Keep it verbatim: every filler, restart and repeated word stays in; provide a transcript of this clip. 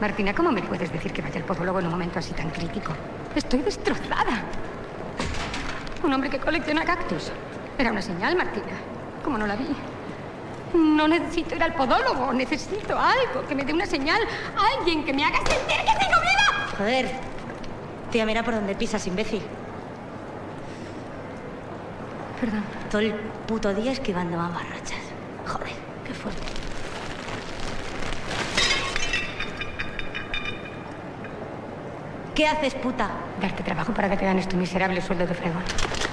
Martina, ¿cómo me puedes decir que vaya al podólogo en un momento así tan crítico? Estoy destrozada. Un hombre que colecciona cactus. Era una señal, Martina. ¿Cómo no la vi? No necesito ir al podólogo. Necesito algo que me dé una señal. Alguien que me haga sentir que tengo vida. Joder. Tía, mira por dónde pisas, imbécil. Perdón. Todo el puto día esquivando más barrachas. Joder, qué fuerte. ¿Qué haces, puta? Darte trabajo para que te ganes tu miserable sueldo de fregón.